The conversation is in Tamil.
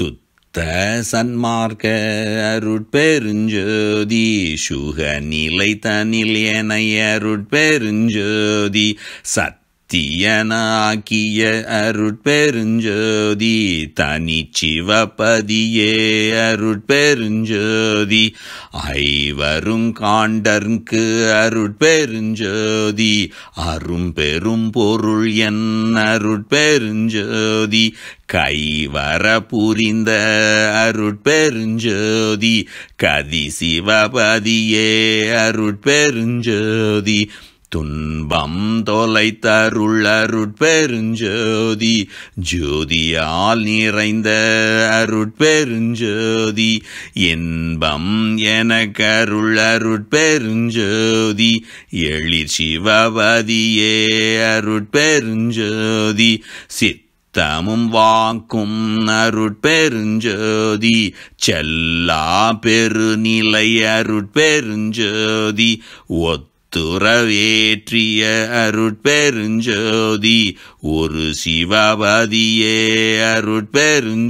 சுத்த சன்மார்க்க அருட்பெருஞ்ஜோதி சுக நிலை தனில் எனைய அருட்பெருஞ்ஜோதி சத்தியனாக்கிய அருட்பெருஞ்ஜோதி தனிச்சிவபதியே அருட்பெருஞ்ஜோதி ஐவரும் காண்டர்க்கு அருட்பெருஞ்ஜோதி அரும் பெரும் பொருள் என் அருட்பெருஞ்ஜோதி கைவர புரிந்த அருட்பெருஞ்ஜோதி கதி சிவபதியே அருட்பெருஞ்ஜோதி துன்பம் தொலைத்தருள் அருட்பெருஞ்ஜோதி ஜோதியால் நிறைந்த அருட்பெருஞ்ஜோதி இன்பம் எனக்கருள் அருட்பெருஞ்ஜோதி எழிற் சிவபதியே அருட்பெருஞ்ஜோதி சித்தமும் வாக்கும் அருட்பெருஞ்ஜோதி செல்லா பெருநிலை அருட்பெருஞ்ஜோதி துறவேற்றிய அருட்பெருஞ்ஜோதி ஒரு சிவபதியே அருட்பெருஞ்ஜோதி.